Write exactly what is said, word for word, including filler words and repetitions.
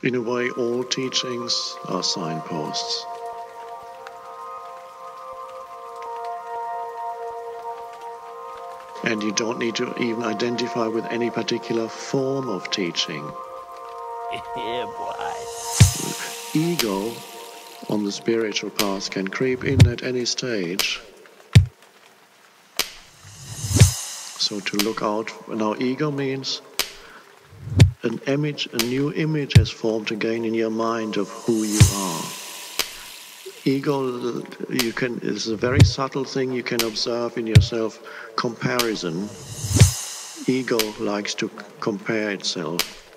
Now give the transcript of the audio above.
In a way, all teachings are signposts. And you don't need to even identify with any particular form of teaching. Yeah, boy. Ego on the spiritual path can creep in at any stage. So to look out, now ego means an image, a new image has formed again in your mind of who you are. Ego, you can, is a very subtle thing you can observe in yourself, comparison. Ego likes to compare itself.